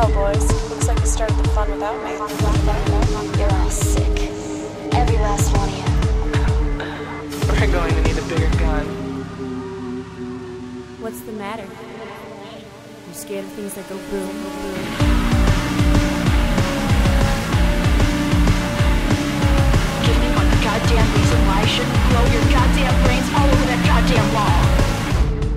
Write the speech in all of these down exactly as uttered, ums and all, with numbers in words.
Well, boys, looks like you started the fun without me. You're all sick. Every last one of you. We're going to need a bigger gun. What's the matter? You're scared of things that go boom, boom, boom. Goddamn reason why I shouldn't blow your goddamn brains all over that goddamn wall.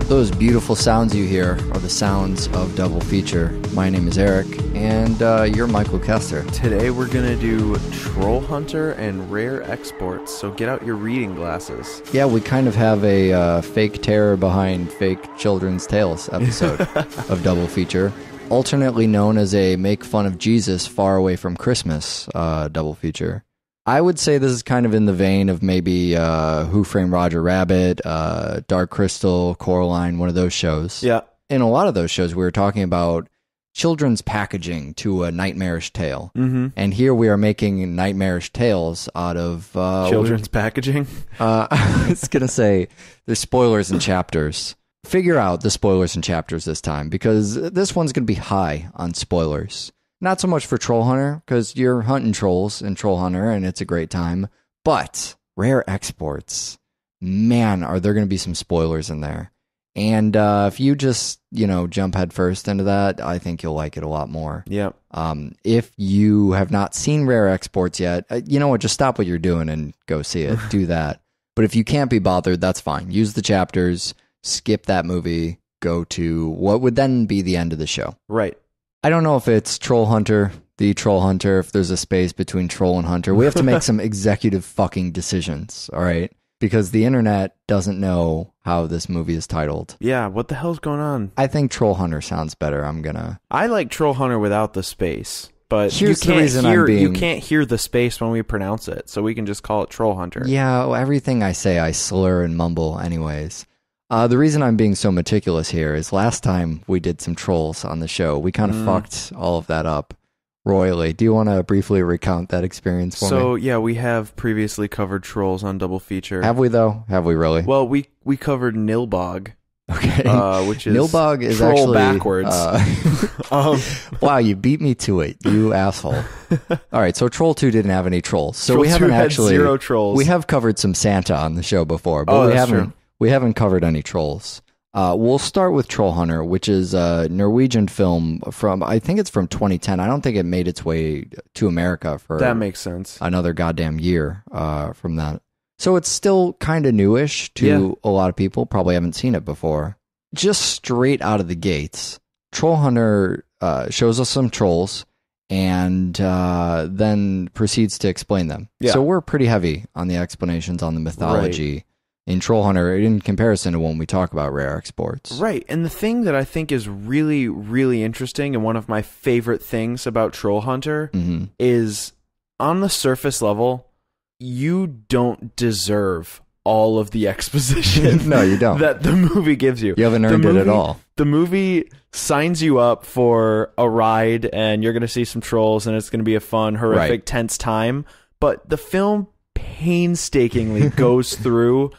Those beautiful sounds you hear are the sounds of Double Feature. My name is Eric, and uh, you're Michael Kester. Today we're going to do Troll Hunter and Rare Exports, so get out your reading glasses. Yeah, we kind of have a uh, fake terror behind fake children's tales episode of Double Feature. Alternately known as a make fun of Jesus far away from Christmas uh, Double Feature. I would say this is kind of in the vein of maybe uh, Who Framed Roger Rabbit, uh, Dark Crystal, Coraline, one of those shows. Yeah. In a lot of those shows, we were talking about children's packaging to a nightmarish tale. Mm-hmm. And here we are making nightmarish tales out of... Uh, children's packaging? Uh, I was going to say, there's spoilers and chapters. Figure out the spoilers and chapters this time, because this one's going to be high on spoilers. Not so much for Troll Hunter, because you're hunting trolls in Troll Hunter, and it's a great time. But Rare Exports, man, are there going to be some spoilers in there. And uh, if you just, you know, jump headfirst into that, I think you'll like it a lot more. Yeah. Um, if you have not seen Rare Exports yet, you know what, just stop what you're doing and go see it. Do that. But if you can't be bothered, that's fine. Use the chapters, skip that movie, go to what would then be the end of the show. Right. I don't know if it's Troll Hunter, the Troll Hunter, if there's a space between Troll and Hunter. We have to make some executive fucking decisions, all right? Because the internet doesn't know how this movie is titled. Yeah, what the hell's going on? I think Troll Hunter sounds better. I'm gonna... I like Troll Hunter without the space, but you can't, hear, being... you can't hear the space when we pronounce it, so we can just call it Troll Hunter. Yeah, well, everything I say, I slur and mumble anyways. Uh, the reason I'm being so meticulous here is last time we did some trolls on the show, we kind of mm. fucked all of that up royally. Do you want to briefly recount that experience for so, me? So, yeah, we have previously covered trolls on Double Feature. Have we, though? Have we really? Well, we, we covered Nilbog. Okay. Uh, which is Nilbog is troll actually, backwards. Uh, um. Wow, you beat me to it, you asshole. All right, so Troll Two didn't have any trolls. So Troll we haven't actually... zero trolls. We have covered some Santa on the show before, but oh, we haven't... True. We haven't covered any trolls. Uh, we'll start with Troll Hunter, which is a Norwegian film from, I think it's from twenty ten. I don't think it made its way to America for that makes sense. Another goddamn year uh, from that. So it's still kind of newish to yeah. a lot of people. Probably haven't seen it before. Just straight out of the gates, Troll Hunter uh, shows us some trolls and uh, then proceeds to explain them. Yeah. So we're pretty heavy on the explanations on the mythology. Right. In Troll Hunter, in comparison to when we talk about Rare Exports. Right, and the thing that I think is really, really interesting and one of my favorite things about Troll Hunter mm-hmm. is on the surface level, you don't deserve all of the exposition no, you don't. That the movie gives you. You haven't earned movie, it at all. The movie signs you up for a ride and you're going to see some trolls and it's going to be a fun, horrific, right. tense time, but the film painstakingly goes through...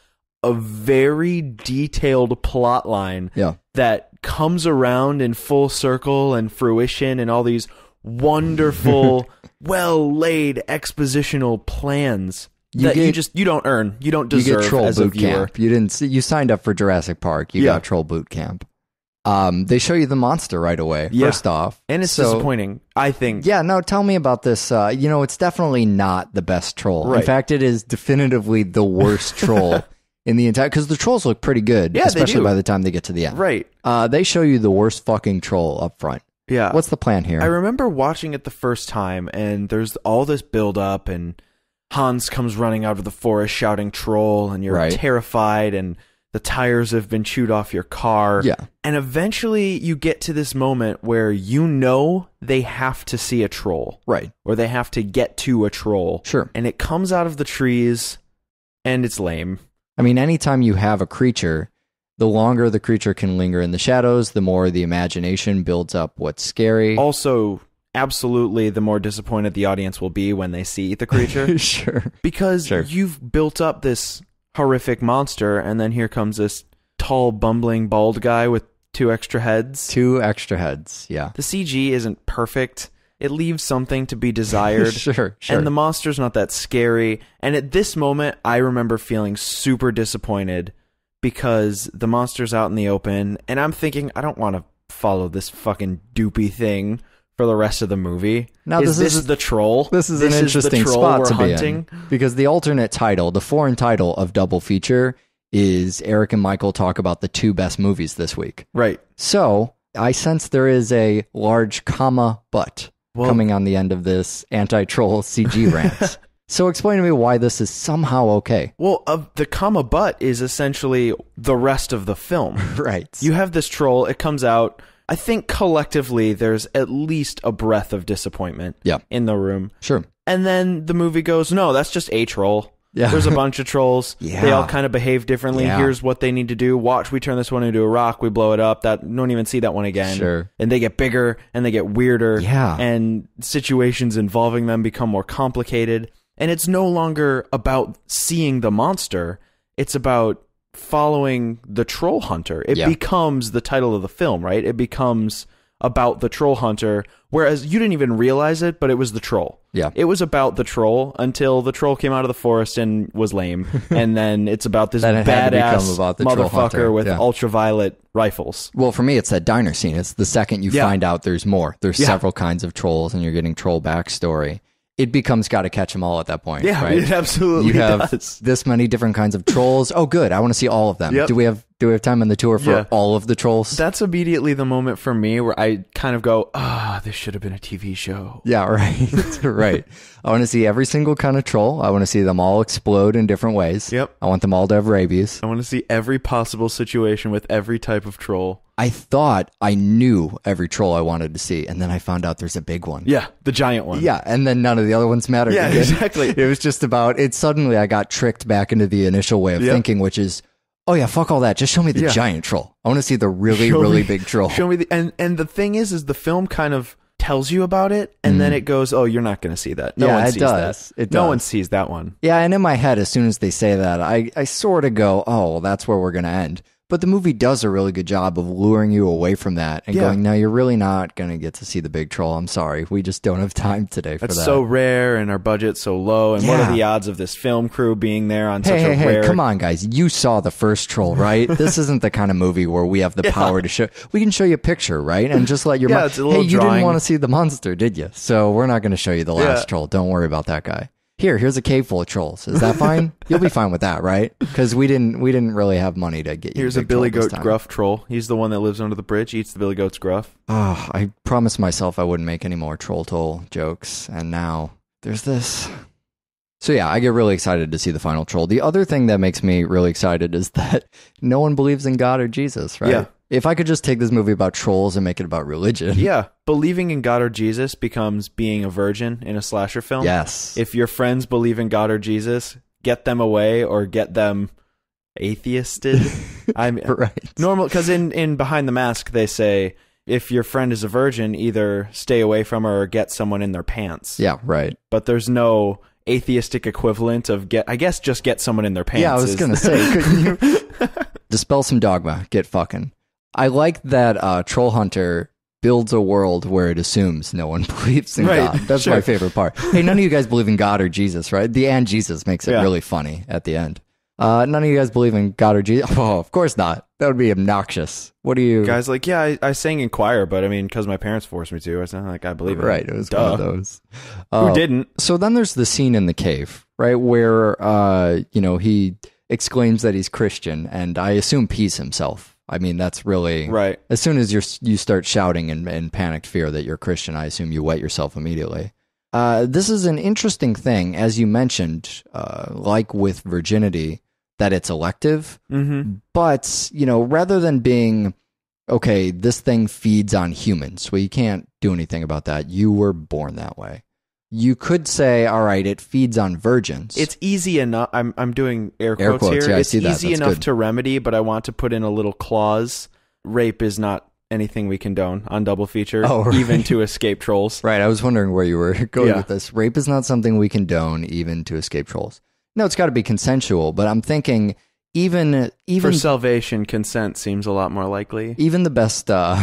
a very detailed plot line yeah. that comes around in full circle and fruition and all these wonderful, well-laid expositional plans you that get, you just you don't earn. You don't deserve you get troll as boot a viewer. Camp. You didn't see, you signed up for Jurassic Park. You yeah. got Troll Boot Camp. Um, they show you the monster right away, yeah. first off. And it's so disappointing, I think. Yeah, no, tell me about this. Uh, you know, it's definitely not the best troll. Right. In fact, it is definitively the worst troll. In the entire, because the trolls look pretty good, yeah, especially they do. By the time they get to the end. Right. Uh, they show you the worst fucking troll up front. Yeah. What's the plan here? I remember watching it the first time, and there's all this build up, and Hans comes running out of the forest shouting troll, and you're right. terrified, and the tires have been chewed off your car. Yeah. And eventually you get to this moment where you know they have to see a troll. Right. Or they have to get to a troll. Sure. And it comes out of the trees, and it's lame. I mean, anytime you have a creature, the longer the creature can linger in the shadows, the more the imagination builds up what's scary. Also, absolutely, the more disappointed the audience will be when they see the creature. Sure. Because sure. you've built up this horrific monster, and then here comes this tall, bumbling, bald guy with two extra heads. Two extra heads, yeah. The C G isn't perfect. It leaves something to be desired. Sure, sure. And the monster's not that scary. And at this moment, I remember feeling super disappointed because the monster's out in the open. And I'm thinking, I don't want to follow this fucking doopy thing for the rest of the movie. Now, is this, this is the troll? This is this an is interesting spot to hunting? be in. Because the alternate title, the foreign title of Double Feature is Eric and Michael Talk About the Two Best Movies This Week. Right. So I sense there is a large comma but. Well, coming on the end of this anti-troll C G rant. So explain to me why this is somehow okay. Well, uh, the comma but is essentially the rest of the film. Right. You have this troll. It comes out. I think collectively there's at least a breath of disappointment yeah. in the room. Sure. And then the movie goes, no, that's just a troll. Yeah. There's a bunch of trolls. Yeah. They all kind of behave differently. Yeah. Here's what they need to do. Watch, we turn this one into a rock. We blow it up. That don't even see that one again. Sure. And they get bigger and they get weirder. Yeah. And situations involving them become more complicated. And it's no longer about seeing the monster. It's about following the troll hunter. It yeah. becomes the title of the film, right? It becomes about the troll hunter, whereas you didn't even realize it, but it was the troll. Yeah. It was about the troll until the troll came out of the forest and was lame. And then it's about this badass about the motherfucker with yeah. ultraviolet rifles. Well, for me, it's that diner scene. It's the second you yeah. find out there's more. There's yeah. several kinds of trolls and you're getting troll backstory. It becomes got to catch them all at that point. Yeah, right? It absolutely does. You have does. this many different kinds of trolls. Oh, good. I want to see all of them. Yep. Do we have do we have time on the tour for yeah. all of the trolls? That's immediately the moment for me where I kind of go, ah, oh, this should have been a T V show. Yeah, right. Right. I want to see every single kind of troll. I want to see them all explode in different ways. Yep. I want them all to have rabies. I want to see every possible situation with every type of troll. I thought I knew every troll I wanted to see, and then I found out there's a big one. Yeah, the giant one. Yeah, and then none of the other ones mattered. Yeah, again. Exactly. It was just about, it suddenly I got tricked back into the initial way of yep. thinking, which is, oh yeah, fuck all that. Just show me the yeah. giant troll. I want to see the really, show really me, big troll. Show me the, and, and the thing is, is the film kind of tells you about it, and mm. then it goes, oh, you're not going to see that. No yeah, one sees it does. that. It does. No one sees that one. Yeah, and in my head, as soon as they say that, I, I sort of go, oh, well, that's where we're going to end. But the movie does a really good job of luring you away from that and yeah. going, no, you're really not going to get to see the big troll. I'm sorry. We just don't have time today for That's that. That's so rare and our budget's so low. And yeah. what are the odds of this film crew being there on hey, such hey, a hey, rare... Hey, come on, guys. You saw the first troll, right? This isn't the kind of movie where we have the yeah. power to show... We can show you a picture, right? And just let your yeah, mind... Hey, drawing. You didn't want to see the monster, did you? So we're not going to show you the last yeah. troll. Don't worry about that guy. Here, here's a cave full of trolls. Is that fine? You'll be fine with that, right? Because we didn't, we didn't really have money to get you. Here's a Billy Goat Gruff troll. He's the one that lives under the bridge, eats the Billy Goat's gruff. Oh, I promised myself I wouldn't make any more troll toll jokes, and now there's this. So yeah, I get really excited to see the final troll. The other thing that makes me really excited is that no one believes in God or Jesus, right? Yeah. If I could just take this movie about trolls and make it about religion. Yeah. Believing in God or Jesus becomes being a virgin in a slasher film. Yes. If your friends believe in God or Jesus, get them away or get them atheisted. I'm right. Normal, because in, in Behind the Mask, they say, if your friend is a virgin, either stay away from her or get someone in their pants. Yeah, right. But there's no atheistic equivalent of get, I guess, just get someone in their pants. Yeah, I was going to say, couldn't you? Dispel some dogma. Get fucking. I like that uh, Troll Hunter builds a world where it assumes no one believes in right, God. That's sure. my favorite part. Hey, none of you guys believe in God or Jesus, right? The and Jesus makes it yeah. really funny at the end. Uh, none of you guys believe in God or Jesus? Oh, of course not. That would be obnoxious. What do you... Guys like, yeah, I, I sang in choir, but I mean, because my parents forced me to. It's not like I believe it. Right, it was Duh. one of those. Uh, Who didn't? So then there's the scene in the cave, right? Where, uh, you know, he exclaims that he's Christian, and I assume pees himself. I mean, that's really... Right. As soon as you're, you start shouting in, in panicked fear that you're Christian, I assume you wet yourself immediately. Uh, this is an interesting thing, as you mentioned, uh, like with virginity, that it's elective. Mm-hmm. But, you know, rather than being, okay, this thing feeds on humans. Well, you can't do anything about that. You were born that way. You could say, all right, it feeds on virgins. It's easy enough. I'm, I'm doing air quotes, air quotes here. Yeah, it's I see easy that. enough good. to remedy, but I want to put in a little clause. Rape is not anything we condone on Double Feature, oh, right. even to escape trolls. Right. I was wondering where you were going yeah. with this. Rape is not something we condone even to escape trolls. No, it's got to be consensual, but I'm thinking even even for salvation, consent seems a lot more likely. Even the best uh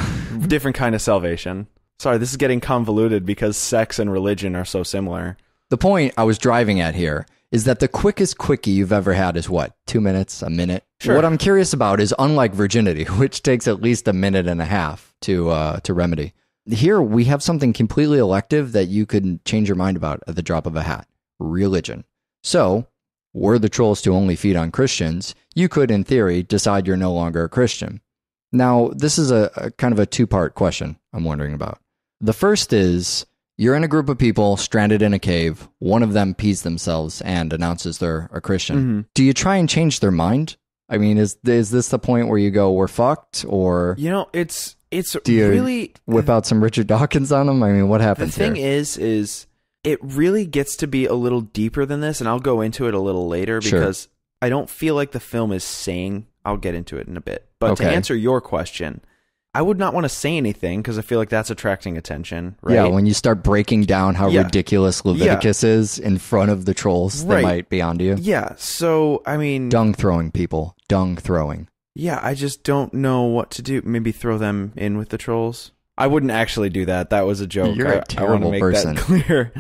different kind of salvation. Sorry, this is getting convoluted because sex and religion are so similar. The point I was driving at here is that the quickest quickie you've ever had is what? Two minutes, a minute? Sure. What I'm curious about is, unlike virginity, which takes at least a minute and a half to uh, to remedy, here we have something completely elective that you could change your mind about at the drop of a hat. Religion. So, were the trolls to only feed on Christians, you could, in theory, decide you're no longer a Christian. Now, this is a, a kind of a two-part question I'm wondering about. The first is, you're in a group of people stranded in a cave. One of them pees themselves and announces they're a Christian. Mm-hmm. Do you try and change their mind? I mean, is is this the point where you go, we're fucked? Or, you know, it's it's do you really whip out some Richard Dawkins on them? I mean, what happens here? The thing here? is, is it really gets to be a little deeper than this, and I'll go into it a little later because sure. I don't feel like the film is saying. I'll get into it in a bit. But okay. to answer your question, I would not want to say anything because I feel like that's attracting attention, right? Yeah, when you start breaking down how yeah. ridiculous Leviticus yeah. is in front of the trolls right. that might be onto you. Yeah, so, I mean... Dung throwing, people. Dung throwing. Yeah, I just don't know what to do. Maybe throw them in with the trolls? I wouldn't actually do that. That was a joke. You're I, a terrible I want to make person. That clear.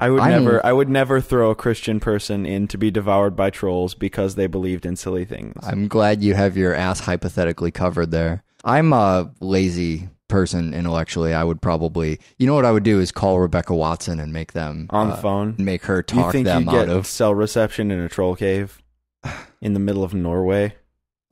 I would, never, I would never throw a Christian person in to be devoured by trolls because they believed in silly things. I'm glad you have your ass hypothetically covered there. I'm a lazy person intellectually. I would probably, you know what I would do is call Rebecca Watson and make them on the uh, phone, make her talk you think them you get out of cell reception in a troll cave in the middle of Norway.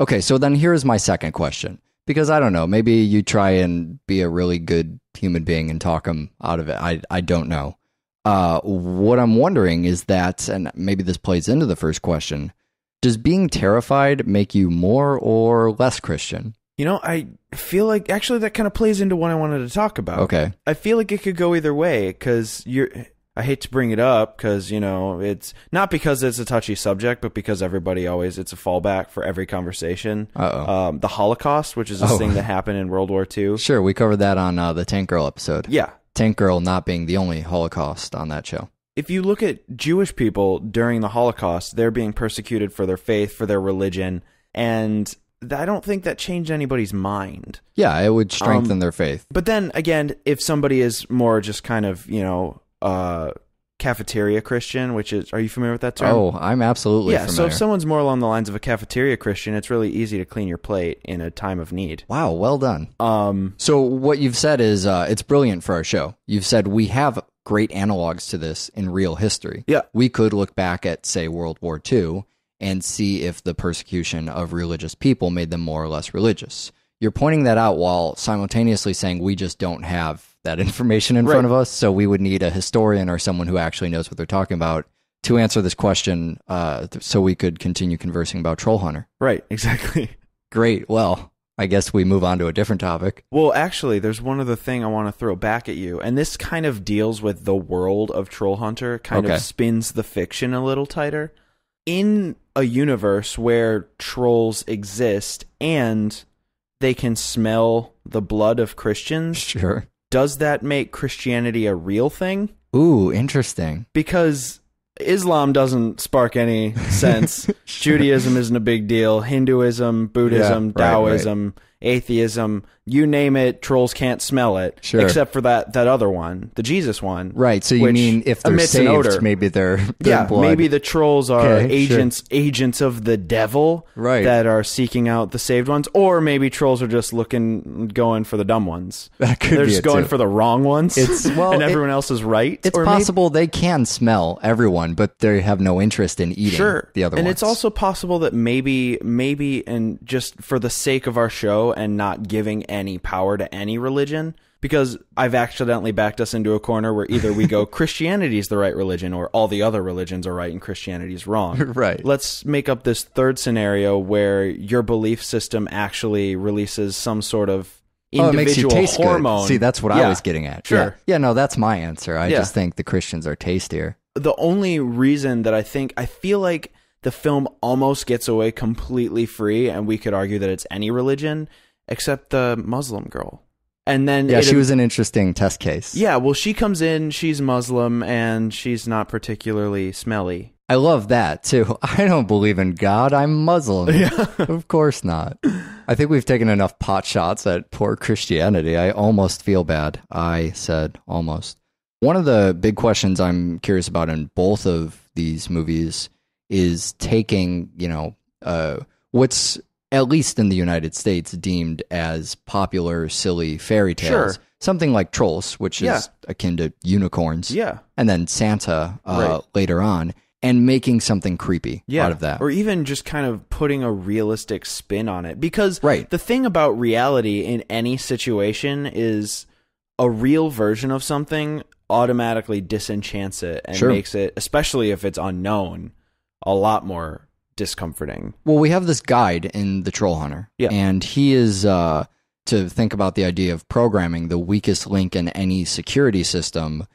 Okay. So then here's my second question, because I don't know, maybe you try and be a really good human being and talk them out of it. I, I don't know. Uh, what I'm wondering is that, and maybe this plays into the first question, does being terrified make you more or less Christian? You know, I feel like actually that kind of plays into what I wanted to talk about. Okay. I feel like it could go either way because you're, I hate to bring it up because, you know, it's not because it's a touchy subject, but because everybody always, it's a fallback for every conversation. Uh-oh. Um, the Holocaust, which is this oh. thing that happened in World War Two. Sure. We covered that on uh, the Tank Girl episode. Yeah. Tank Girl not being the only Holocaust on that show. If you look at Jewish people during the Holocaust, they're being persecuted for their faith, for their religion, and I don't think that changed anybody's mind. Yeah, it would strengthen um, their faith. But then again, if somebody is more just kind of, you know, uh, cafeteria Christian, which is, are you familiar with that term? Oh, I'm absolutely yeah, familiar. So if someone's more along the lines of a cafeteria Christian, it's really easy to clean your plate in a time of need. Wow, well done. Um, so what you've said is, uh, it's brilliant for our show. You've said we have great analogs to this in real history. Yeah. We could look back at, say, World War Two and see if the persecution of religious people made them more or less religious. You're pointing that out while simultaneously saying we just don't have that information in right. front of us, so we would need a historian or someone who actually knows what they're talking about to answer this question uh, so we could continue conversing about Troll Hunter. Right, exactly. Great. Well, I guess we move on to a different topic. Well, actually, there's one other thing I want to throw back at you, and this kind of deals with the world of Troll Hunter, kind okay. of spins the fiction a little tighter. In a universe where trolls exist and they can smell the blood of Christians. Sure. Does that make Christianity a real thing? Ooh, interesting. Because Islam doesn't spark any sense. Sure. Judaism isn't a big deal. Hinduism, Buddhism, yeah, Taoism, right, right. atheism, you name it, trolls can't smell it. Sure. Except for that, that other one, the Jesus one. Right, so you mean if they're saved, odor. maybe they're, they're yeah, blood. Maybe the trolls are okay, agents sure. agents of the devil right. that are seeking out the saved ones, or maybe trolls are just looking, going for the dumb ones. That could they're be just going too. for the wrong ones, it's, well, and everyone it, else is right. It's or possible maybe, they can smell everyone, but they have no interest in eating sure. the other and ones. And it's also possible that maybe, maybe, and just for the sake of our show, and not giving any power to any religion, because I've accidentally backed us into a corner where either we go Christianity is the right religion or all the other religions are right and Christianity is wrong. Right. Let's make up this third scenario where your belief system actually releases some sort of individual oh, it makes you taste hormone. Good. See, that's what yeah. I was getting at. Sure. Yeah. yeah, no, that's my answer. I yeah. just think the Christians are tastier. The only reason that I think, I feel like the film almost gets away completely free, and we could argue that it's any religion except the Muslim girl. And then yeah, it, she was an interesting test case. Yeah, well, she comes in, she's Muslim, and she's not particularly smelly. I love that, too. I don't believe in God. I'm Muslim. Yeah. Of course not. I think we've taken enough pot shots at poor Christianity. I almost feel bad. I said almost. One of the big questions I'm curious about in both of these movies is taking, you know, uh, what's, at least in the United States, deemed as popular, silly fairy tales. Sure. Something like Trolls, which yeah. is akin to unicorns. Yeah. And then Santa uh, right. later on. And making something creepy yeah. out of that. Or even just kind of putting a realistic spin on it. Because right. the thing about reality in any situation is a real version of something automatically disenchants it and sure. makes it, especially if it's unknown, a lot more discomforting. Well, we have this guide in The Troll Hunter. Yeah. And he is, uh, to think about the idea of programming, the weakest link in any security system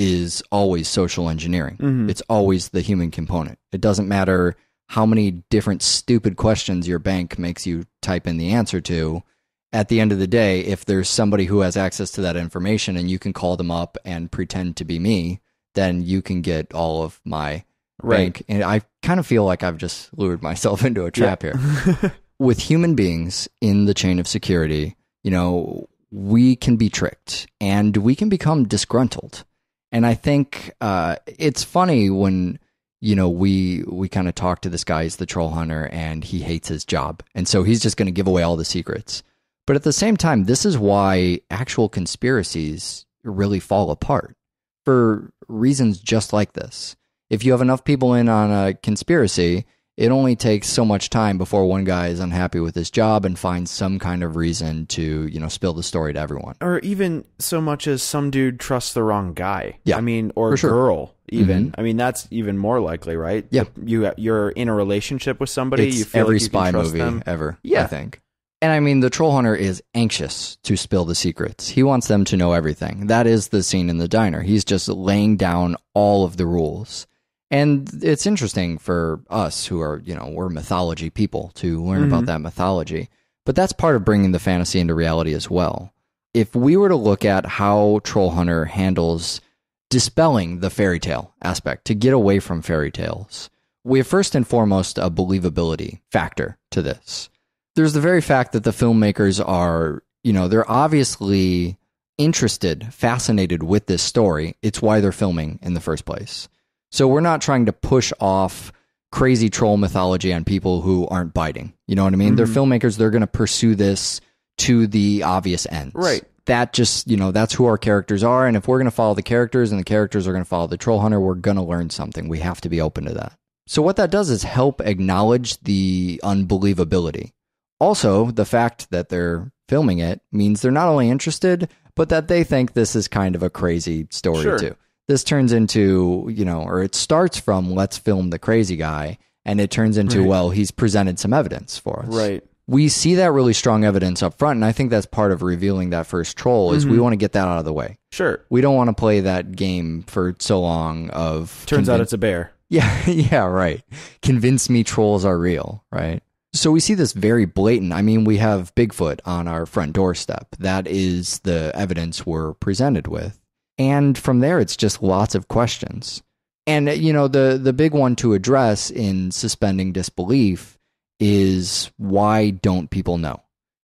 is always social engineering. Mm-hmm. It's always the human component. It doesn't matter how many different stupid questions your bank makes you type in the answer to. At the end of the day, if there's somebody who has access to that information and you can call them up and pretend to be me, then you can get all of my right. bank. And I kind of feel like I've just lured myself into a trap yeah. here. With human beings in the chain of security, you know, we can be tricked and we can become disgruntled. And I think uh, it's funny when, you know, we we kind of talk to this guy. He's the troll hunter and he hates his job. And so he's just going to give away all the secrets. But at the same time, this is why actual conspiracies really fall apart for reasons just like this. If you have enough people in on a conspiracy, it only takes so much time before one guy is unhappy with his job and finds some kind of reason to, you know, spill the story to everyone. Or even so much as some dude trusts the wrong guy. Yeah. I mean, or sure. girl even. Mm-hmm. I mean, that's even more likely, right? Yeah. You, you're in a relationship with somebody. It's you feel every like you spy can trust movie them. Ever, yeah. I think. And I mean, the troll hunter is anxious to spill the secrets. He wants them to know everything. That is the scene in the diner. He's just laying down all of the rules. And it's interesting for us who are, you know, we're mythology people to learn mm-hmm. about that mythology. But that's part of bringing the fantasy into reality as well. If we were to look at how Troll Hunter handles dispelling the fairy tale aspect to get away from fairy tales, we have first and foremost a believability factor to this. There's the very fact that the filmmakers are, you know, they're obviously interested, fascinated with this story. It's why they're filming in the first place. So we're not trying to push off crazy troll mythology on people who aren't biting. You know what I mean? Mm-hmm. They're filmmakers. They're going to pursue this to the obvious ends. Right. That just, you know, that's who our characters are. And if we're going to follow the characters and the characters are going to follow the troll hunter, we're going to learn something. We have to be open to that. So what that does is help acknowledge the unbelievability. Also, the fact that they're filming it means they're not only interested, but that they think this is kind of a crazy story sure. too. This turns into, you know, or it starts from let's film the crazy guy, and it turns into, right. well, he's presented some evidence for us. Right. We see that really strong evidence up front, and I think that's part of revealing that first troll is mm-hmm. we want to get that out of the way. Sure. We don't want to play that game for so long of... Turns out it's a bear. Yeah, yeah, right. Convince me trolls are real, right? So we see this very blatant, I mean, we have Bigfoot on our front doorstep. That is the evidence we're presented with. And from there, it's just lots of questions. And, you know, the, the big one to address in suspending disbelief is why don't people know?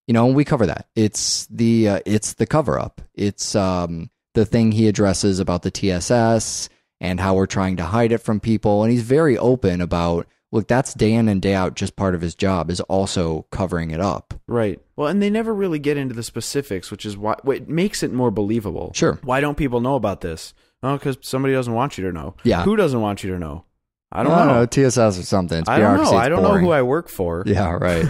You know, and we cover that. It's the uh, it's the cover-up. It's um, the thing he addresses about the T S S and how we're trying to hide it from people. And he's very open about, look, that's day in and day out, just part of his job is also covering it up. Right. Well, and they never really get into the specifics, which is why it makes it more believable. Sure. Why don't people know about this? Oh, because somebody doesn't want you to know. Yeah. Who doesn't want you to know? I don't, I don't know. know. T S S or something. It's I don't know. I don't boring. know who I work for. Yeah, right.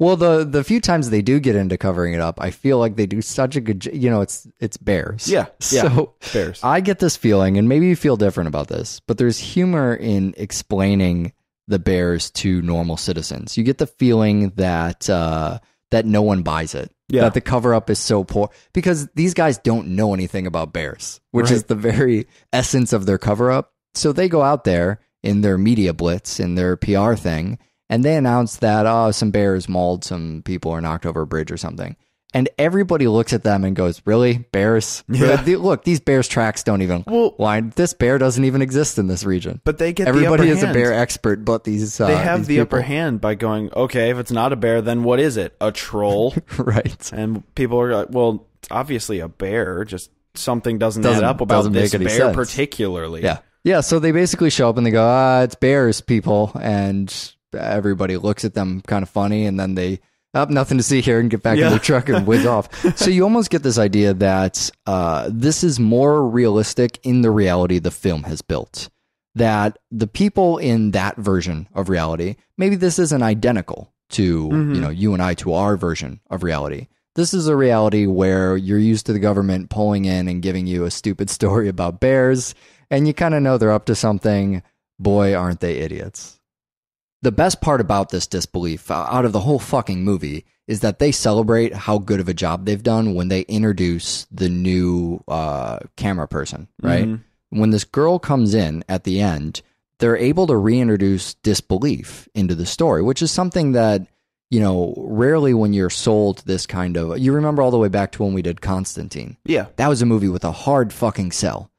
Well, the the few times they do get into covering it up, I feel like they do such a good, you know, it's it's bears. Yeah. yeah so bears. I get this feeling, and maybe you feel different about this, but there's humor in explaining the bears to normal citizens. You get the feeling that... Uh, that no one buys it, yeah. that the cover-up is so poor, because these guys don't know anything about bears, which right. is the very essence of their cover-up. So they go out there in their media blitz, in their P R thing, and they announce that, oh, some bears mauled some people or knocked over a bridge or something. And everybody looks at them and goes, really? Bears? Yeah. Look, these bears' tracks don't even well, line. This bear doesn't even exist in this region. But they get everybody the upper is hand. A bear expert, but these uh, they have these the people. upper hand by going, okay, if it's not a bear, then what is it? A troll, right? And people are like, well, it's obviously a bear. Just something doesn't, doesn't add up about this bear sense. particularly. Yeah, yeah. So they basically show up and they go, ah, it's bears, people, and everybody looks at them kind of funny, and then they. Up, nothing to see here, and get back yeah. in the truck and whiz off. So you almost get this idea that uh, this is more realistic in the reality the film has built. That the people in that version of reality, maybe this isn't identical to mm-hmm. you know you and I to our version of reality. This is a reality where you're used to the government pulling in and giving you a stupid story about bears, and you kind of know they're up to something. Boy, aren't they idiots. The best part about this disbelief out of the whole fucking movie is that they celebrate how good of a job they've done when they introduce the new uh, camera person, right? Mm-hmm. When this girl comes in at the end, they're able to reintroduce disbelief into the story, which is something that, you know, rarely when you're sold this kind of... You remember all the way back to when we did Constantine. Yeah. That was a movie with a hard fucking sell.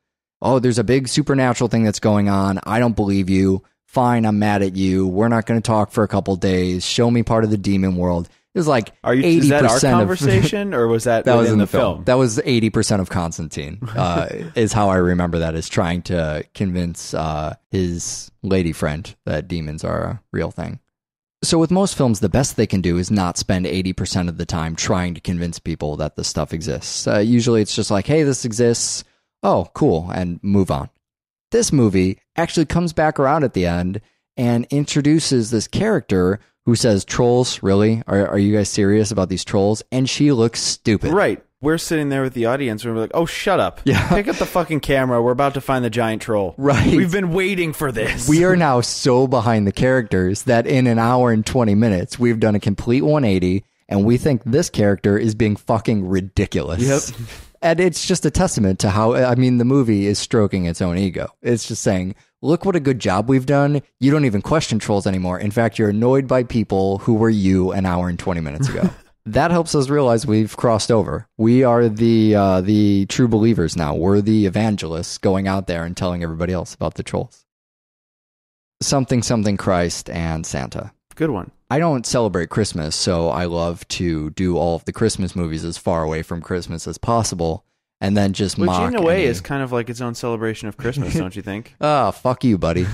Oh, there's a big supernatural thing that's going on. I don't believe you. Fine, I'm mad at you. We're not going to talk for a couple days. Show me part of the demon world. It was like Are you, eighty percent is that our conversation, of, or was that, that was in the film? film? That was eighty percent of Constantine, uh, is how I remember that, is trying to convince uh, his lady friend that demons are a real thing. So with most films, the best they can do is not spend eighty percent of the time trying to convince people that this stuff exists. Uh, usually it's just like, hey, this exists. Oh, cool, and move on. This movie actually comes back around at the end and introduces this character who says, trolls, really? Are, are you guys serious about these trolls? And she looks stupid. Right. We're sitting there with the audience and we're like, oh, shut up. Yeah. Pick up the fucking camera. We're about to find the giant troll. Right. We've been waiting for this. We are now so behind the characters that in an hour and twenty minutes, we've done a complete one eighty and we think this character is being fucking ridiculous. Yep. And it's just a testament to how, I mean, the movie is stroking its own ego. It's just saying, look what a good job we've done. You don't even question trolls anymore. In fact, you're annoyed by people who were you an hour and twenty minutes ago. That helps us realize we've crossed over. We are the uh, the true believers now. We're the evangelists going out there and telling everybody else about the trolls. Something, something Christ and Santa. Good one. I don't celebrate Christmas, so I love to do all of the Christmas movies as far away from Christmas as possible, and then just Which mock. Which in a way any... is kind of like its own celebration of Christmas, don't you think? Oh, fuck you, buddy.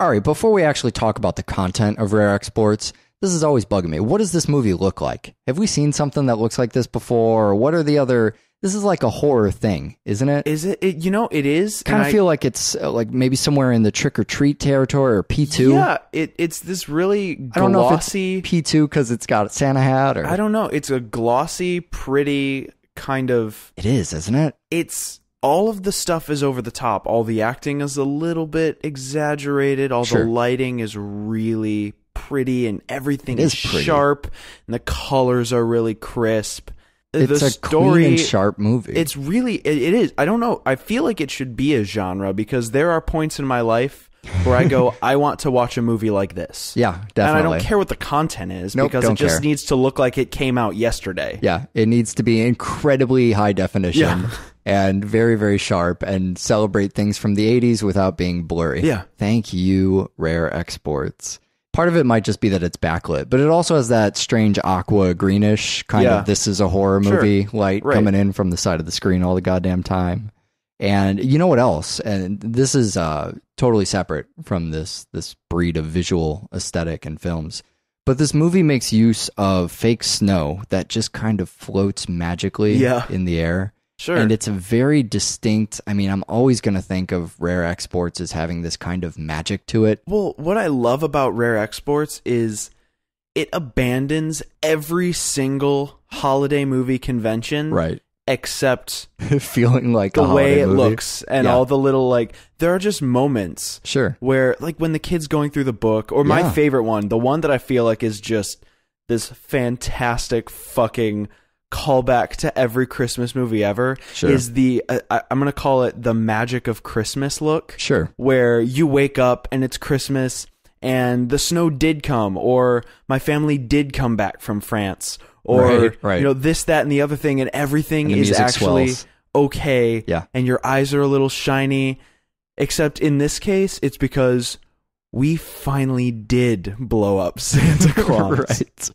All right, before we actually talk about the content of Rare Exports, this is always bugging me. What does this movie look like? Have we seen something that looks like this before? What are the other... This is like a horror thing, isn't it? Is it? it you know, it is. Kind of I, feel like it's uh, like maybe somewhere in the trick or treat territory or P two. Yeah, it, it's this really glossy. I don't know if it's P two because it's got a Santa hat or. I don't know. It's a glossy, pretty kind of. It is, isn't it? It's all of the stuff is over the top. All the acting is a little bit exaggerated. All sure. the lighting is really pretty and everything is, is sharp and the colors are really crisp. It's the a story, clean and sharp movie. It's really, it, it is. I don't know. I feel like it should be a genre because there are points in my life where I go, I want to watch a movie like this. Yeah, definitely. And I don't care what the content is nope, because it just care. needs to look like it came out yesterday. Yeah, it needs to be incredibly high definition yeah. and very, very sharp and celebrate things from the eighties without being blurry. Yeah. Thank you, Rare Exports. Part of it might just be that it's backlit, but it also has that strange aqua greenish kind yeah. of this is a horror movie sure. light right. coming in from the side of the screen all the goddamn time. And you know what else? And this is uh, totally separate from this this breed of visual aesthetic and films. But this movie makes use of fake snow that just kind of floats magically yeah. in the air. Sure. And it's a very distinct, I mean, I'm always going to think of Rare Exports as having this kind of magic to it. Well, what I love about Rare Exports is it abandons every single holiday movie convention. Right. Except feeling like the way it movie. looks and yeah. all the little, like, there are just moments. Sure. Where, like, when the kid's going through the book, or my yeah. favorite one, the one that I feel like is just this fantastic fucking callback to every Christmas movie ever sure. is the uh, I, I'm gonna call it the magic of Christmas look sure where you wake up and it's Christmas and the snow did come, or my family did come back from France, or right, right. you know, this, that, and the other thing, and everything and is actually swells. okay. Yeah. And your eyes are a little shiny, except in this case, it's because we finally did blow up Santa Claus. Right.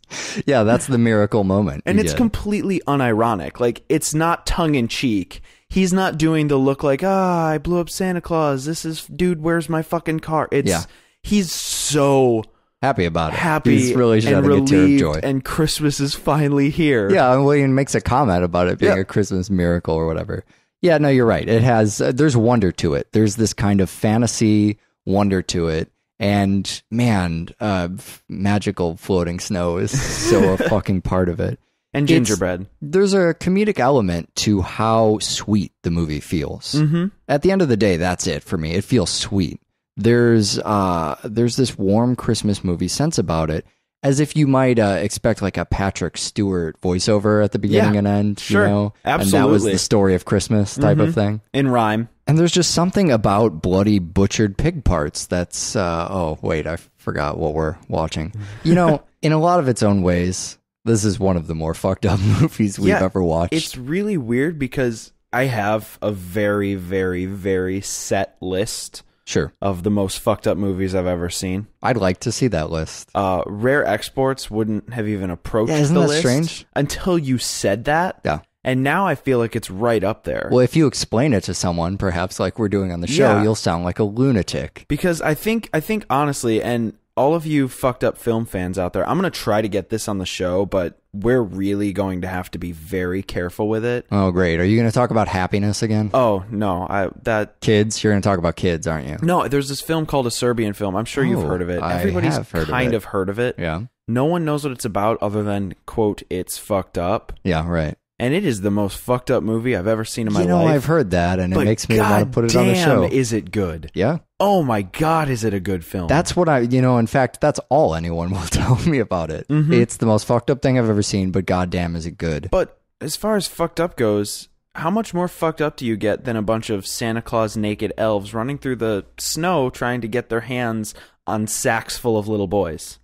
Yeah, that's the miracle moment. And it's did. completely unironic. Like, it's not tongue in cheek. He's not doing the look like, ah, I blew up Santa Claus. This is, dude, where's my fucking car? It's, yeah. he's so happy about it. Happy he's really and having relieved, a tear of joy. And Christmas is finally here. Yeah, and William makes a comment about it being yeah. a Christmas miracle or whatever. Yeah, no, you're right. It has, uh, there's wonder to it. There's this kind of fantasy wonder to it. And man, uh, magical floating snow is so a fucking part of it. And gingerbread. It's, there's a comedic element to how sweet the movie feels. Mm-hmm. At the end of the day, that's it for me. It feels sweet. There's uh, there's this warm Christmas movie sense about it, as if you might uh, expect like a Patrick Stewart voiceover at the beginning yeah, and end. Sure, you know? Absolutely. And that was the story of Christmas type mm-hmm. of thing. In rhyme. And there's just something about bloody butchered pig parts that's, uh, oh, wait, I forgot what we're watching. You know, in a lot of its own ways, this is one of the more fucked up movies we've yeah, ever watched. It's really weird because I have a very, very, very set list sure. of the most fucked up movies I've ever seen. I'd like to see that list. Uh, Rare Exports wouldn't have even approached yeah, isn't the that list strange? Until you said that. Yeah. And now I feel like it's right up there. Well, if you explain it to someone, perhaps like we're doing on the show, yeah. you'll sound like a lunatic. Because I think, I think honestly, and all of you fucked up film fans out there, I'm going to try to get this on the show, but we're really going to have to be very careful with it. Oh, great. Are you going to talk about happiness again? Oh, no. I that Kids? You're going to talk about kids, aren't you? No, there's this film called A Serbian Film. I'm sure oh, you've heard of it. I Everybody's have heard kind of, it. of heard of it. Yeah. No one knows what it's about other than, quote, it's fucked up. Yeah, right. And it is the most fucked up movie I've ever seen in my life. You know, life. I've heard that, and but it makes me want to put it damn, on the show. Is it good? Yeah. Oh my God, is it a good film? That's what I, you know, in fact, that's all anyone will tell me about it. Mm-hmm. It's the most fucked up thing I've ever seen, but goddamn, is it good. But as far as fucked up goes, how much more fucked up do you get than a bunch of Santa Claus naked elves running through the snow trying to get their hands on sacks full of little boys?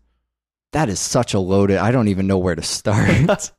That is such a loaded, I don't even know where to start.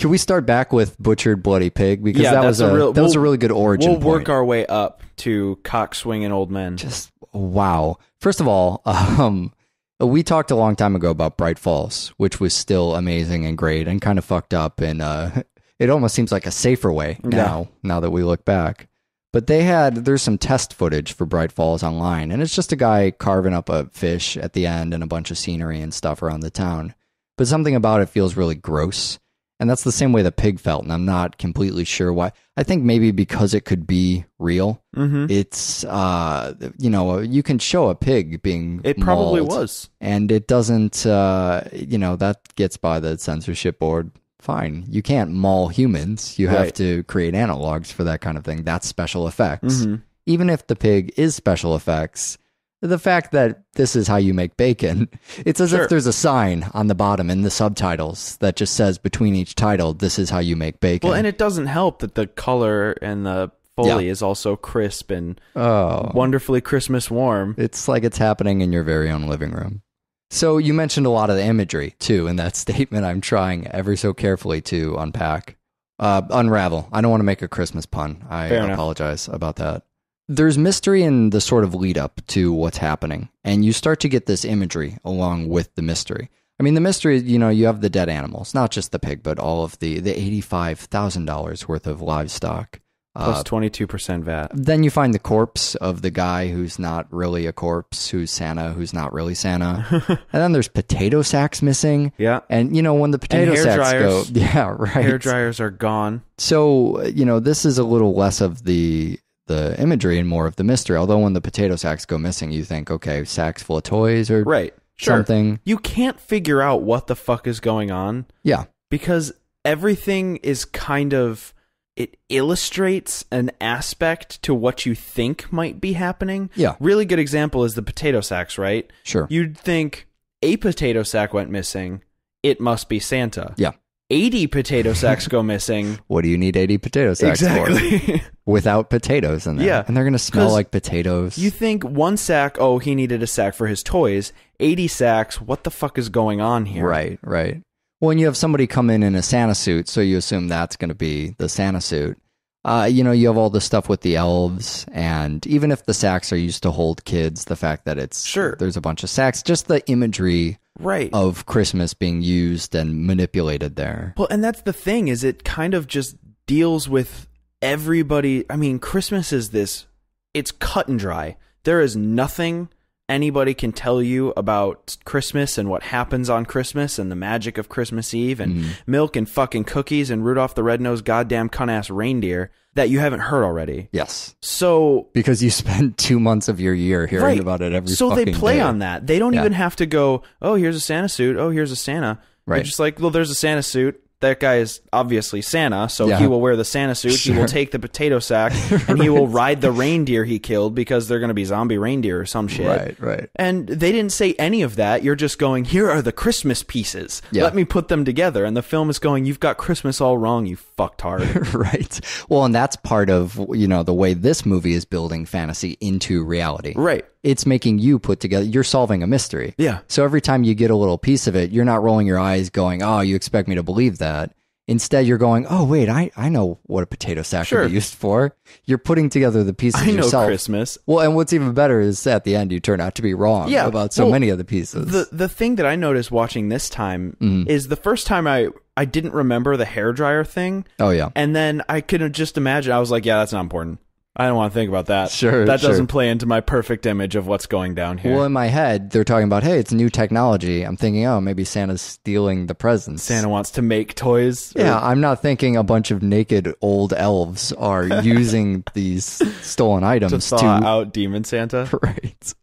Can we start back with Butchered Bloody Pig? Because yeah, that, was a, a real, that we'll, was a really good origin We'll work point. Our way up to cock-swinging old men. Just, wow. First of all, um, we talked a long time ago about Bright Falls, which was still amazing and great and kind of fucked up. And uh, it almost seems like a safer way now, yeah. now that we look back. But they had, there's some test footage for Bright Falls online. And it's just a guy carving up a fish at the end and a bunch of scenery and stuff around the town. But something about it feels really gross. And that's the same way the pig felt, and I'm not completely sure why. I think maybe because it could be real. Mm-hmm. It's, uh, you know, you can show a pig being It probably mauled, was. And it doesn't, uh, you know, that gets by the censorship board. Fine. You can't maul humans. You right. have to create analogs for that kind of thing. That's special effects. Mm-hmm. Even if the pig is special effects, the fact that this is how you make bacon, it's as sure. if there's a sign on the bottom in the subtitles that just says between each title, this is how you make bacon. Well, and it doesn't help that the color and the Foley yeah. is also crisp and oh. wonderfully Christmas warm. It's like it's happening in your very own living room. So you mentioned a lot of the imagery, too, in that statement I'm trying ever so carefully to unpack. Uh, unravel. I don't want to make a Christmas pun. I Fair apologize enough. About that. There's mystery in the sort of lead up to what's happening, and you start to get this imagery along with the mystery. I mean, the mystery, you know, you have the dead animals, not just the pig, but all of the, the eighty-five thousand dollars worth of livestock. Plus uh, twenty-two percent V A T. Then you find the corpse of the guy who's not really a corpse, who's Santa, who's not really Santa. And then there's potato sacks missing. Yeah. And, you know, when the potato sacks dryers. go... Yeah, right. Hair dryers are gone. So, you know, this is a little less of the... the imagery and more of the mystery. Although when the potato sacks go missing, you think, okay, sacks full of toys or right, sure. something. You can't figure out what the fuck is going on. Yeah. Because everything is kind of, it illustrates an aspect to what you think might be happening. Yeah. Really good example is the potato sacks, right? Sure. You'd think a potato sack went missing. It must be Santa. Yeah. eighty potato sacks go missing. What do you need eighty potato sacks exactly. for? Without potatoes in there. Yeah. And they're going to smell like potatoes. You think one sack, oh, he needed a sack for his toys. eighty sacks, what the fuck is going on here? Right, right. when you have somebody come in in a Santa suit, so you assume that's going to be the Santa suit. Uh, you know, you have all the stuff with the elves, and even if the sacks are used to hold kids, the fact that it's sure there's a bunch of sacks, just the imagery right of Christmas being used and manipulated there. Well, and that's the thing, is it kind of just deals with everybody. I mean, Christmas is this, it's cut and dry. There is nothing anybody can tell you about Christmas and what happens on Christmas and the magic of Christmas Eve and mm. milk and fucking cookies and Rudolph the Red-Nosed goddamn cunt-ass reindeer that you haven't heard already. Yes. So because you spend two months of your year hearing right. about it every so fucking day. So they play day. on that. They don't yeah. even have to go, oh, here's a Santa suit. Oh, here's a Santa. Right. They're just like, well, there's a Santa suit. That guy is obviously Santa, so yeah. he will wear the Santa suit, sure. he will take the potato sack, right. and he will ride the reindeer he killed because they're going to be zombie reindeer or some shit. Right, right. And they didn't say any of that. You're just going, here are the Christmas pieces. Yeah. Let me put them together. And the film is going, you've got Christmas all wrong, you fucktard. Right. Well, and that's part of, you know, the way this movie is building fantasy into reality. Right. It's making you put together, you're solving a mystery. Yeah. So every time you get a little piece of it, you're not rolling your eyes going, oh, you expect me to believe that. Instead, you're going, oh, wait, I, I know what a potato sack sure. could be used for. You're putting together the pieces I yourself. I know Christmas. Well, and what's even better is at the end, you turn out to be wrong yeah, about so well, many of the pieces. The, the thing that I noticed watching this time mm. is the first time I, I didn't remember the hairdryer thing. Oh, yeah. And then I couldn't just imagine. I was like, yeah, that's not important. I don't want to think about that. Sure, that doesn't sure. play into my perfect image of what's going down here. Well, in my head, they're talking about, hey, it's new technology. I'm thinking, oh, maybe Santa's stealing the presents. Santa wants to make toys. Or... Yeah, I'm not thinking a bunch of naked old elves are using these stolen items to thaw to... out Demon Santa. Right.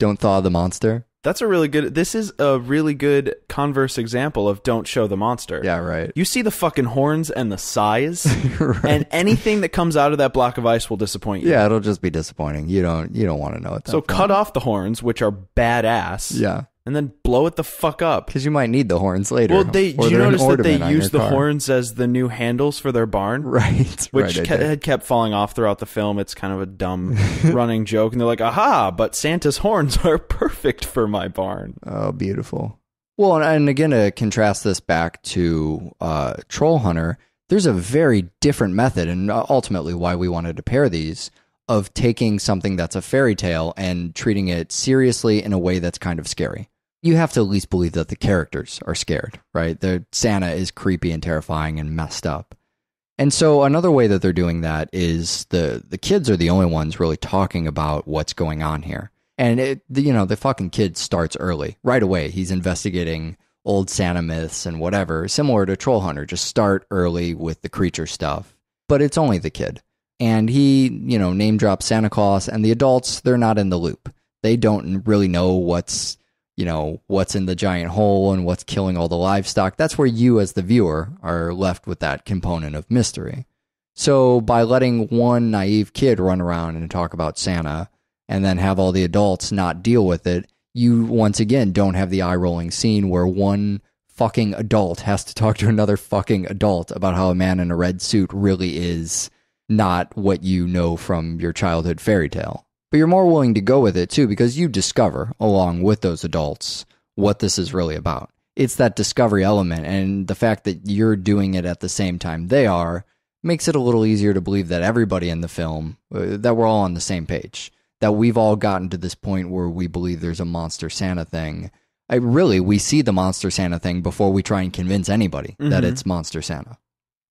Don't thaw the monster. That's a really good... This is a really good converse example of don't show the monster. Yeah, right. You see the fucking horns and the size, right. and anything that comes out of that block of ice will disappoint you. Yeah, it'll just be disappointing. You don't you don't want to know it. So point. Cut off the horns, which are badass. Yeah. And then blow it the fuck up. Because you might need the horns later. Well, they, you notice that they used the car. horns as the new handles for their barn? Right. Which right, ke had kept falling off throughout the film. It's kind of a dumb running joke. And they're like, aha, but Santa's horns are perfect for my barn. Oh, beautiful. Well, and, and again, to contrast this back to uh, Troll Hunter, there's a very different method, and ultimately why we wanted to pair these, of taking something that's a fairy tale and treating it seriously in a way that's kind of scary. You have to at least believe that the characters are scared, right? The Santa is creepy and terrifying and messed up. And so another way that they're doing that is the, the kids are the only ones really talking about what's going on here. And, it, you know, the fucking kid starts early. Right away, he's investigating old Santa myths and whatever, similar to Troll Hunter. Just start early with the creature stuff. But it's only the kid. And he, you know, name drops Santa Claus. And the adults, they're not in the loop. They don't really know what's... you know, what's in the giant hole and what's killing all the livestock. That's where you as the viewer are left with that component of mystery. So by letting one naive kid run around and talk about Santa and then have all the adults not deal with it, you once again don't have the eye-rolling scene where one fucking adult has to talk to another fucking adult about how a man in a red suit really is not what you know from your childhood fairy tale. But you're more willing to go with it, too, because you discover, along with those adults, what this is really about. It's that discovery element, and the fact that you're doing it at the same time they are makes it a little easier to believe that everybody in the film, that we're all on the same page, that we've all gotten to this point where we believe there's a Monster Santa thing. I, really, we see the Monster Santa thing before we try and convince anybody mm-hmm. that it's Monster Santa.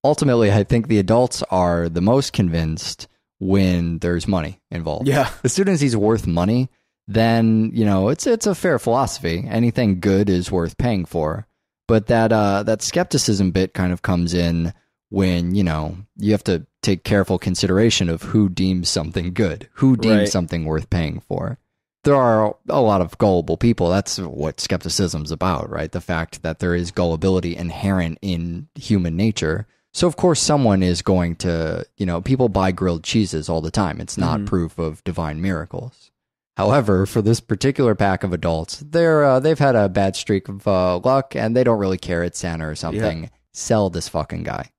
Ultimately, I think the adults are the most convinced when there's money involved. Yeah. As soon as he's worth money, then, you know, it's it's a fair philosophy. Anything good is worth paying for. But that uh, that skepticism bit kind of comes in when, you know, you have to take careful consideration of who deems something good, who deems right. something worth paying for. There are a lot of gullible people. That's what skepticism's about, right? The fact that there is gullibility inherent in human nature. So, of course, someone is going to, you know, people buy grilled cheeses all the time. It's not mm-hmm. proof of divine miracles. However, for this particular pack of adults, they're, uh, they've had a bad streak of uh, luck, and they don't really care. It's Santa or something. Yeah. Sell this fucking guy.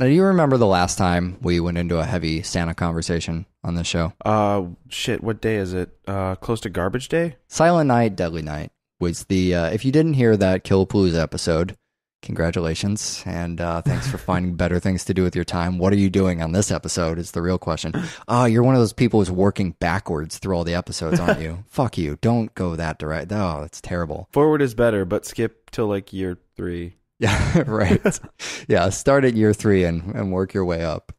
Now, do you remember the last time we went into a heavy Santa conversation on this show? Uh, shit, what day is it? Uh, close to Garbage Day? Silent Night, Deadly Night was the, uh, if you didn't hear that Killapalooza episode, Congratulations, and uh, thanks for finding better things to do with your time. What are you doing on this episode is the real question. Oh, you're one of those people who's working backwards through all the episodes, aren't you? Fuck you. Don't go that direct. Oh, that's terrible. Forward is better, but skip till like year three. Yeah, right. Yeah, start at year three and, and work your way up.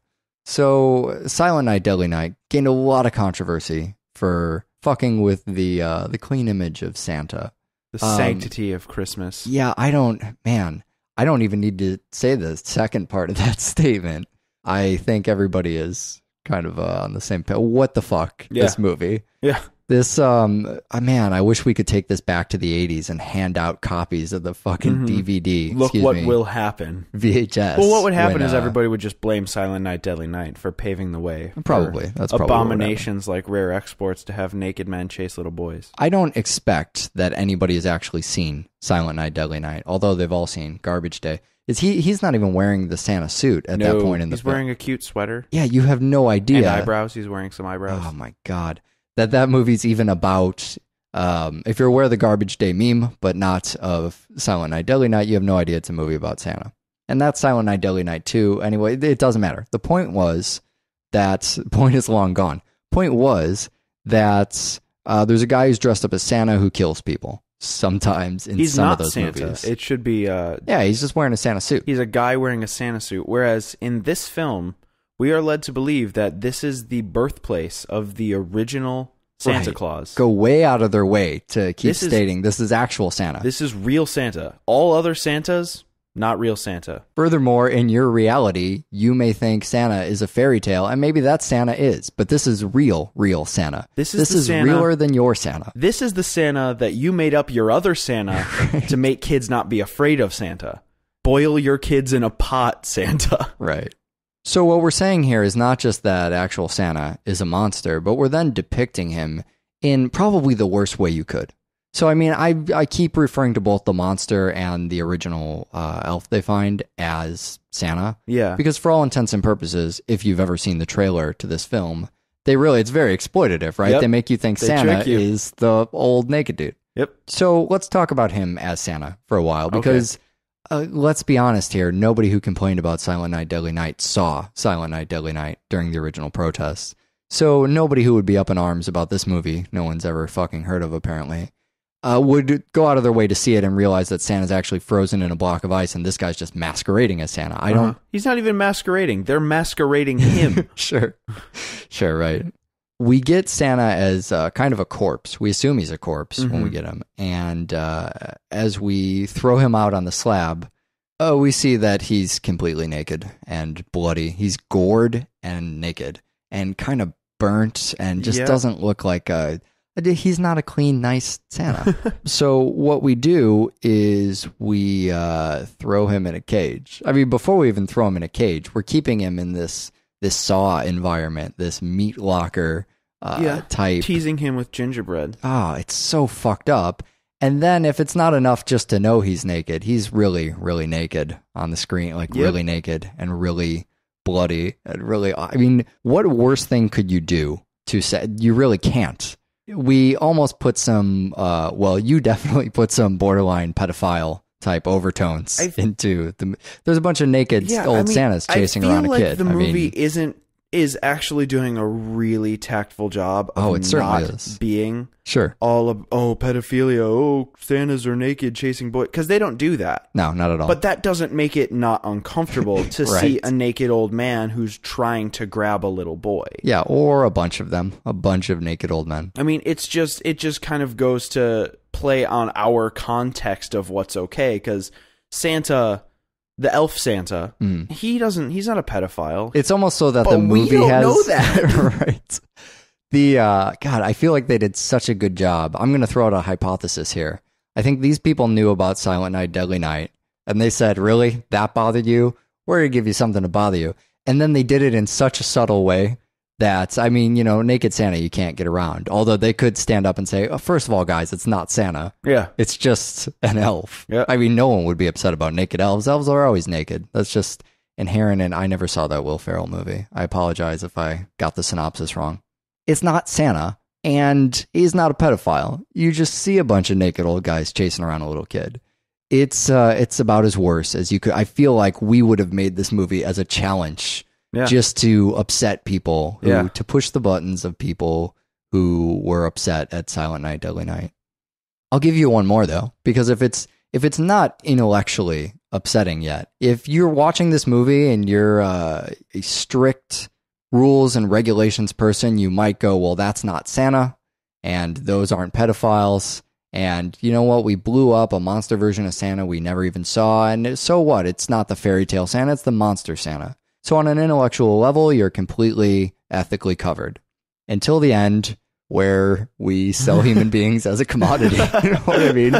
So Silent Night, Deadly Night gained a lot of controversy for fucking with the uh, the clean image of Santa. The um, sanctity of Christmas. Yeah, I don't... Man... I don't even need to say the second part of that statement. I think everybody is kind of uh, on the same page. What the fuck, yeah. This movie? Yeah. This, um, uh, man, I wish we could take this back to the eighties and hand out copies of the fucking mm-hmm. D V D. Look Excuse what me. will happen. V H S. Well, what would happen when, is uh, everybody would just blame Silent Night, Deadly Night for paving the way. Probably. That's probably abominations like Rare Exports to have naked men chase little boys. I don't expect that anybody has actually seen Silent Night, Deadly Night, although they've all seen Garbage Day. Is he? He's not even wearing the Santa suit at no, that point in the film. He's wearing a cute sweater. Yeah, you have no idea. And eyebrows. He's wearing some eyebrows. Oh, my God. That that movie's even about, um, if you're aware of the Garbage Day meme, but not of Silent Night, Deadly Night, you have no idea it's a movie about Santa. And that's Silent Night, Deadly Night too. Anyway, it doesn't matter. The point was that, point is long gone. Point was that uh, there's a guy who's dressed up as Santa who kills people sometimes in he's some of those Santa. movies. It should be... Uh, yeah, he's just wearing a Santa suit. He's a guy wearing a Santa suit, whereas in this film... We are led to believe that this is the birthplace of the original Santa right. Claus. Go way out of their way to keep this stating is, this is actual Santa. This is real Santa. All other Santas, not real Santa. Furthermore, in your reality, you may think Santa is a fairy tale, and maybe that Santa is, but this is real, real Santa. This is, this is Santa, realer than your Santa. This is the Santa that you made up your other Santa right. to make kids not be afraid of Santa. Boil your kids in a pot, Santa. Right. So what we're saying here is not just that actual Santa is a monster, but we're then depicting him in probably the worst way you could. So, I mean, I I keep referring to both the monster and the original uh, elf they find as Santa. Yeah. Because for all intents and purposes, if you've ever seen the trailer to this film, they really, it's very exploitative, right? Yep. They make you think they Santa you. is the old naked dude. Yep. So let's talk about him as Santa for a while because... Okay. Uh, let's be honest here. Nobody who complained about Silent Night, Deadly Night saw Silent Night, Deadly Night during the original protests. So nobody who would be up in arms about this movie, no one's ever fucking heard of apparently, uh, would go out of their way to see it and realize that Santa's actually frozen in a block of ice and this guy's just masquerading as Santa. I don't... Uh-huh. He's not even masquerading. They're masquerading him. Sure. Sure, right. We get Santa as uh, kind of a corpse. We assume he's a corpse mm-hmm. when we get him. And uh, as we throw him out on the slab, oh, we see that he's completely naked and bloody. He's gored and naked and kind of burnt and just yeah. doesn't look like a... He's not a clean, nice Santa. So what we do is we uh, throw him in a cage. I mean, before we even throw him in a cage, we're keeping him in this... this saw environment, this meat locker uh, yeah. type. Teasing him with gingerbread. Oh, it's so fucked up. And then if it's not enough just to know he's naked, he's really, really naked on the screen, like yep. really naked and really bloody. And really, I mean, what worse thing could you do to say, you really can't. We almost put some, uh, well, you definitely put some borderline pedophile type overtones I've, into the there's a bunch of naked yeah, old I mean, Santas chasing around a like kid. The I movie mean, isn't is actually doing a really tactful job of oh, it not is. being sure all of oh pedophilia, oh Santas are naked chasing boys, because they don't do that. No, not at all. But that doesn't make it not uncomfortable to right. see a naked old man who's trying to grab a little boy. Yeah, or a bunch of them, a bunch of naked old men. I mean, it's just it just kind of goes to play on our context of what's okay, because Santa, the elf Santa, mm. he doesn't, he's not a pedophile. It's almost so that but the movie we don't has know that. Right. The uh, God, I feel like they did such a good job. I'm going to throw out a hypothesis here. I think these people knew about Silent Night, Deadly Night, and they said, "Really, that bothered you? We're going to give you something to bother you." And then they did it in such a subtle way. That's, I mean, you know, naked Santa, you can't get around. Although they could stand up and say, oh, first of all, guys, it's not Santa. Yeah. It's just an elf. Yeah. I mean, no one would be upset about naked elves. Elves are always naked. That's just inherent. And I never saw that Will Ferrell movie. I apologize if I got the synopsis wrong. It's not Santa, and he's not a pedophile. You just see a bunch of naked old guys chasing around a little kid. it's uh, it's about as worse as you could. I feel like we would have made this movie as a challenge yeah. just to upset people, who, yeah. to push the buttons of people who were upset at Silent Night, Deadly Night. I'll give you one more though, because if it's if it's not intellectually upsetting yet, if you're watching this movie and you're uh, a strict rules and regulations person, you might go, well, that's not Santa, and those aren't pedophiles, and you know what? We blew up a monster version of Santa we never even saw, and so what? It's not the fairy tale Santa, it's the monster Santa. So on an intellectual level, you're completely ethically covered. Until the end, where we sell human beings as a commodity. You know what I mean?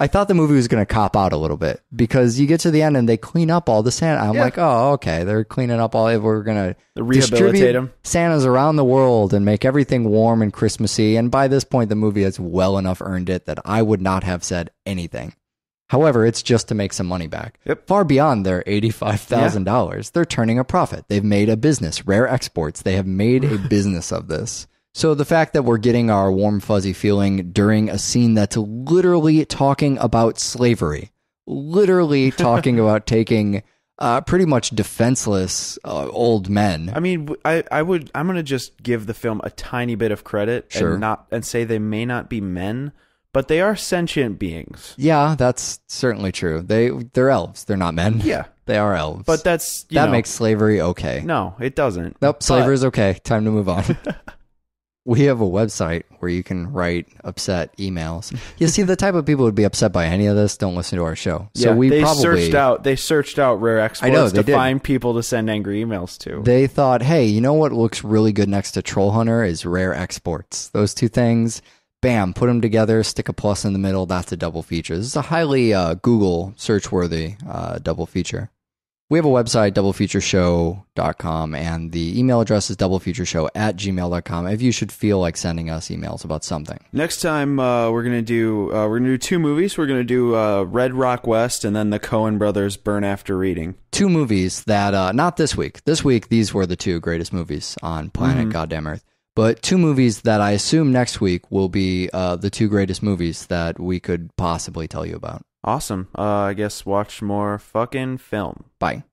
I thought the movie was going to cop out a little bit, because you get to the end and they clean up all the Santa. I'm yeah. like, oh, okay, they're cleaning up all. We're going to rehabilitate them. Santas around the world and make everything warm and Christmassy. And by this point, the movie has well enough earned it that I would not have said anything. However, it's just to make some money back. Yep. Far beyond their eighty-five thousand dollars, yeah. they're turning a profit. They've made a business. Rare Exports, they have made a business of this. So the fact that we're getting our warm, fuzzy feeling during a scene that's literally talking about slavery, literally talking about taking uh, pretty much defenseless uh, old men. I mean, I, I would, I'm going to just give the film a tiny bit of credit sure. and not, and say they may not be men, but they are sentient beings. Yeah, that's certainly true. They, they're elves. They're not men. Yeah. They are elves. But that's, you that know, makes slavery okay. No, it doesn't. Nope. Slavery is okay. Time to move on. We have a website where you can write upset emails. You see, the type of people who would be upset by any of this don't listen to our show. So yeah, we they probably searched out. They searched out Rare Exports know, to did. find people to send angry emails to. They thought, hey, you know what looks really good next to Troll Hunter is Rare Exports. Those two things, bam, put them together, stick a plus in the middle. That's a double feature. This is a highly uh, Google search-worthy uh, double feature. We have a website, double feature show dot com, and the email address is double feature show at gmail dot com if you should feel like sending us emails about something. Next time, uh, we're going to do uh, we're gonna do two movies. We're going to do uh, Red Rock West and then the Coen Brothers' Burn After Reading. Two movies that, uh, not this week. This week, these were the two greatest movies on planet mm-hmm. goddamn Earth. But two movies that I assume next week will be uh, the two greatest movies that we could possibly tell you about. Awesome. Uh, I guess watch more fucking film. Bye.